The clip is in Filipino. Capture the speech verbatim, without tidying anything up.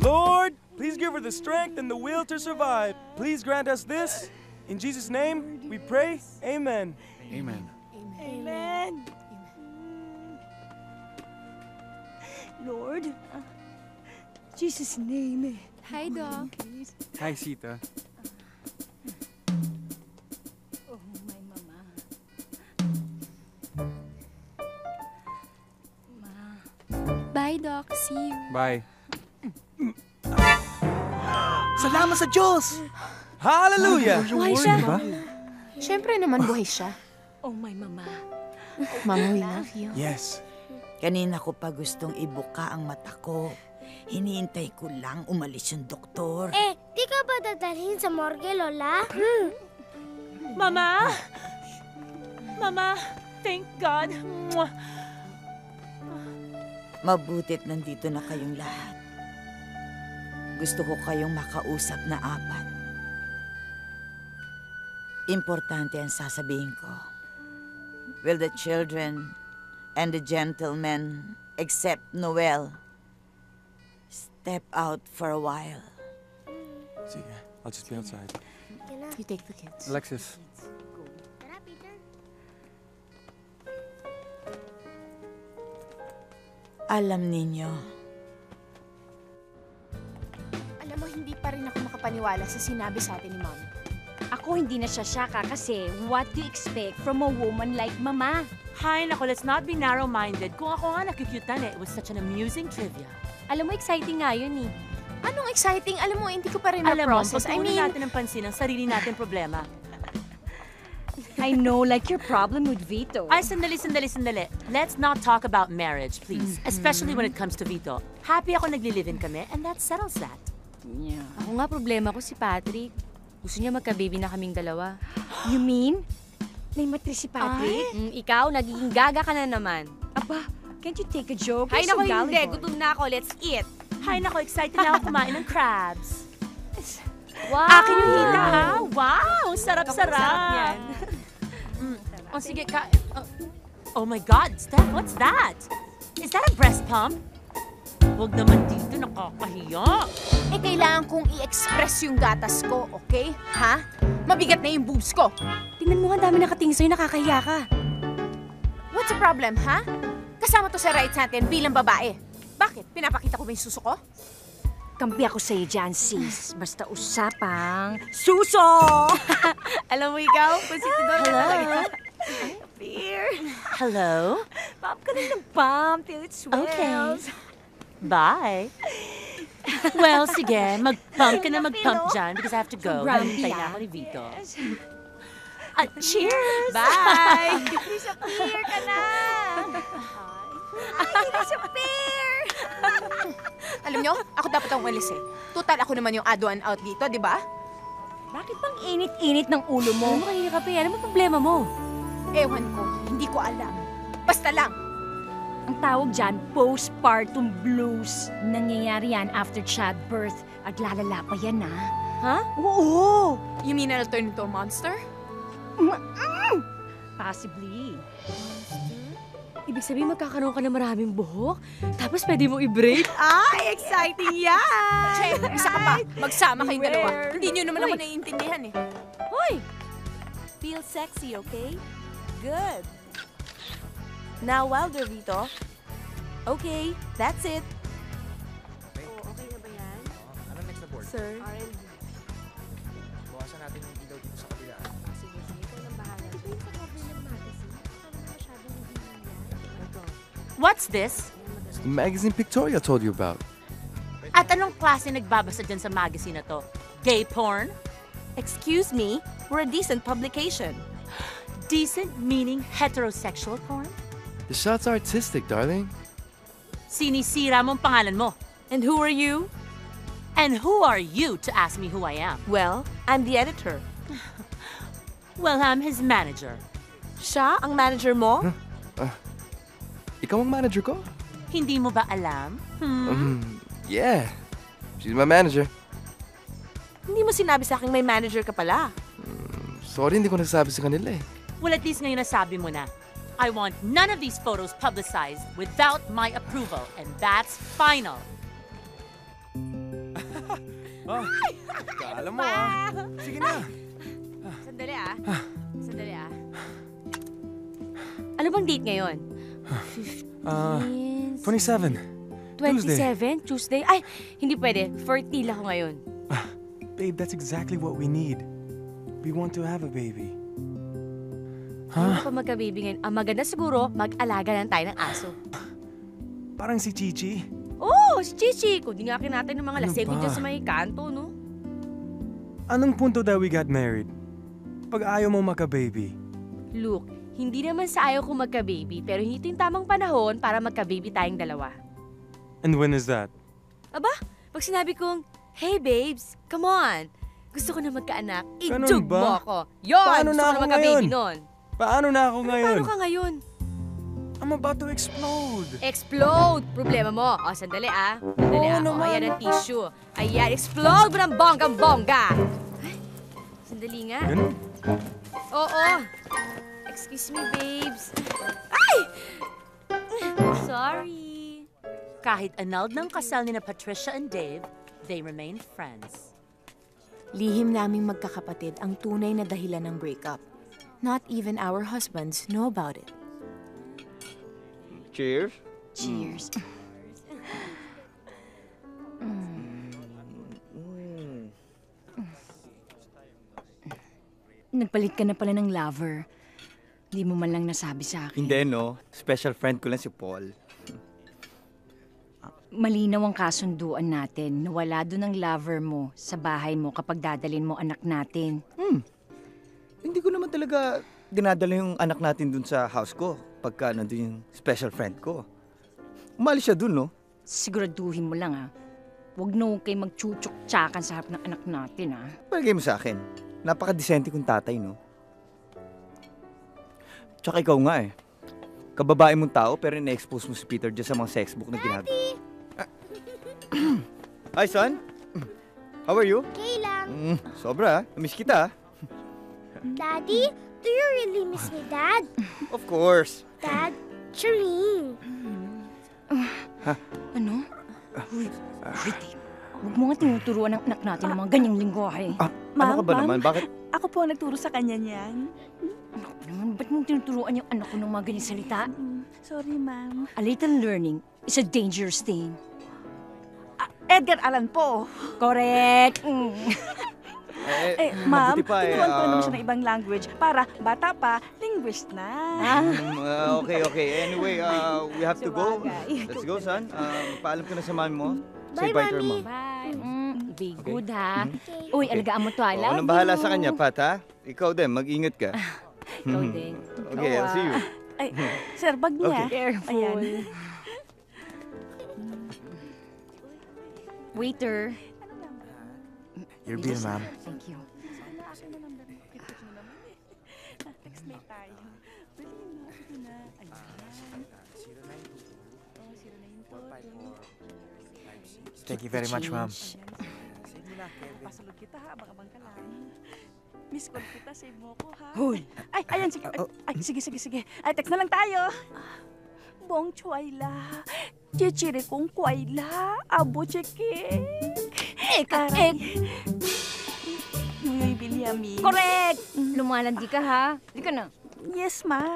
Lord, please give her the strength and the will to survive. Please grant us this. In Jesus' name we pray. Amen. Amen. Amen. Amen. Amen. Lord, uh, Jesus' name. Hi, Doc. Hi, Sita. Bye, Doc. See you. Bye. Salamat sa Diyos! Hallelujah! Buhay siya. Siyempre naman buhay siya. Oh, my mama. Mama, we love you. Yes. Kanina ko pa gustong ibuka ang mata ko. Hinihintay ko lang umalis yung doktor. Eh, di ka ba dadalhin sa morgue, Lola? Hmm. Mama! Mama, thank God. Mwah. Mabuti't nandito na kayong lahat. Gusto ko kayong makausap na apat. Importante ang sasabihin ko. Will the children and the gentlemen, except Noel, step out for a while? Sige, I'll just be outside. You take the kids. Alexis. Alam ninyo. Alam mo, hindi pa rin ako makapaniwala sa sinabi sa atin ni Mom. Ako hindi na siya syaka kasi what do you expect from a woman like Mama? Hay nako, let's not be narrow-minded. Kung ako nga nakikyutan eh, it was such an amusing trivia. Alam mo, exciting nga yun eh. Anong exciting? Alam mo, hindi ko pa rin na-process. Alam mo, pagtuunan I mean... natin ang pansin ang sarili natin problema. I know, like your problem with Vito. Ay, sandali, sandali, sandali. Let's not talk about marriage, please. Mm-hmm. Especially when it comes to Vito. Happy ako nagli-live-in kami, and that settles that. Yeah. Ako nga, problema ko si Patrick. Gusto niya magka-baby na kaming dalawa. You mean? May matris si Patrick? Mm, ikaw, nagiging gaga ka na naman. Aba, can't you take a joke? Hay nako, hindi. Gutom na ako. Let's eat. Hay nako, excited na ako kumain ng crabs. Wow! Akin yung hita, ha? Wow! Sarap-sarap! Oh, sige, ka uh, oh my God, Steph, what's that? Is that a breast pump? Huwag naman dito, nakakahiya. Eh, kailangan kong i-express yung gatas ko, okay? Ha? Mabigat na yung boobs ko. Tingnan mo, ang dami nakatingin sa'yo, nakakahiya ka. What's the problem, ha? Kasama to sa rights natin bilang babae. Bakit? Pinapakita ko ba yung suso ko? Kampi ako sa'yo dyan, sis. Basta usapang suso! Alam mo ikaw, pansitidor na talaga. Beer. Hello? Pop ka na ng pump till it swells. Okay. Bye. Well, sige. Mag-pump ka na mag-pump dyan because I have to go. Maghintay na ako ni Vito. Uh, cheers! Bye! Disappear ka na! Ay, disappear! Alam nyo, ako dapat ang walis eh. Total, ako naman yung aduan out dito, di ba? Bakit bang init-init ng ulo mo? Ano mo kayo kape? Ano mo problema mo? Ewan ko, hindi ko alam. Basta lang! Ang tawag dyan, postpartum blues. Nangyayari yan after childbirth. Aglalala pa yan, ha? Ha? Oo! You mean I'll turn into a monster? Mm-mm. Possibly. Ibig sabihin, magkakaroon ka na maraming buhok, tapos pwede mo i-break. Ay, exciting yan! Che, isa ka pa. Magsama kayong dalawa. Hindi nyo naman Hoy. Ako naiintindihan, eh. Hoy! Feel sexy, okay? Good. Now wilder, Vito. Okay, that's it. Oh, okay na ba yan? Oh, ano next na board? Sir? R and D. Bawasan natin yung ilaw dito sa kabila. Sige, sige. Ito lang bahala. Ito yung sabi ng magazine. Ano na masyadong magiging yan? What's this? It's the magazine Victoria told you about. At anong klase nagbabasa dyan sa magazine na to? Gay porn? Excuse me, we're a decent publication. Decent meaning heterosexual porn? The shot's artistic, darling. Sinisira mong pangalan mo. And who are you? And who are you to ask me who I am? Well, I'm the editor. Well, I'm his manager. Siya ang manager mo? Uh, uh, ikaw ang manager ko? Hindi mo ba alam? Hmm? Um, yeah, she's my manager. Hindi mo sinabi sa akin may manager ka pala. Mm, sorry, hindi ko nasabi sa kanila eh. Well, at least ngayon nasabi mo na. I want none of these photos publicized without my approval, and that's final. Oh, alam mo ah. Sige na. Sandali ah. Sandali ah. Ano bang date ngayon? Ah, twenty-seven. twenty-seven? Tuesday? Ay, hindi pwede. forty lang ngayon. Ah, babe, that's exactly what we need. We want to have a baby. Huh? Kung pa magka-baby ngayon, ang maganda siguro, mag-alaga lang tayo ng aso. Parang si Chichi. Oh, si Chichi! Kung di nga natin ng mga ano lasego dyan sa may kanto, no? Anong punto that we got married? Pag ayaw mo magka-baby? Look, hindi naman sa ayaw kong magka-baby, pero hindi ito yung tamang panahon para magka-baby tayong dalawa. And when is that? Aba, pag sinabi kong, hey babes, come on! Gusto ko na magkaanak, i-jug mo ako! Yun! Paano gusto na ko na magka-baby nun! Paano na ako ano, ngayon? Paano ka ngayon? I'm about to explode! Explode! Problema mo! O, sandali ah. Sandali oh, ah. O, ayan ang tissue. Ayan, explode mo ng bonggang-bongga! Ay, sandali nga. Ganun? Oo. Excuse me, babes. Ay! Sorry. Kahit annulled ng kasal ni na Patricia and Dave, they remain friends. Lihim naming magkakapatid ang tunay na dahilan ng breakup. Not even our husbands know about it. Cheers. Cheers. Mm. Mm. Nagpalit ka na pala ng lover. Hindi mo man lang nasabi sa akin. Hindi, no. Special friend ko lang si Paul. Malinaw ang kasunduan natin. Nawala doon ang lover mo sa bahay mo kapag dadalhin mo anak natin. Hmm. Hindi ko naman talaga dinadala yung anak natin dun sa house ko pagka nandun yung special friend ko. Umalis siya dun, no? Siguraduhin mo lang, ha? Huwag na huwag kayo magchuchok-tsakan sa harap ng anak natin, ha? Palagay mo sa akin. Napaka-decente kong tatay, no? Tsaka ikaw nga, eh. Kababae mong tao, pero na-expose mo si Peter dyan sa mga sexbook na ginagawa. Hi, son. How are you? Okay lang. Mm, sobra, ha? Namiss kita, ha? Daddy, do you really miss me, Dad? Of course. Dad, Charlene. Huh? Ano? Uy, pretty. Huwag mo nga tinuturuan ng anak natin ng mga ganyang lingwahe. Ah, ano ka ba naman? Bakit? Ako po ang nagturo sa kanya niyan. Ano ba naman? Ba't mong tinuturuan yung anak ko ng mga ganyang salita? Sorry, ma'am. A little learning is a dangerous thing. Ah, Edgar Allan Poe. Correct. Eh, eh ma'am, tinuan ko naman siya ng ibang language para bata pa, linguist na. Um, uh, okay, okay. Anyway, uh, we have to go. Let's go, son. Um, paalam ko na sa mami mo. Say bye, Mommy. Bye. Mm, be good, ha? Okay. Uy, alagaan mo to, I love you. Anong bahala sa kanya, Pat, ha? Ikaw din, mag-ingat ka. Ikaw din. Okay, I'll see you. Ay, sir, bag niya. Careful. Waiter. Your beer, ma'am. Thank you. Thank you very much, ma'am. Miss call kita, save mo ko, ha? Hoy! Ay, ayan, sige. Ay, sige, sige, sige. Ay, text na lang tayo. Bong chuayla. Chichiri kong kuayla. Abo cheke. Eka, ek. Nuyoy Bilyami. Correct! Lumalandi ka, ha? Di ka na. Yes, ma'am.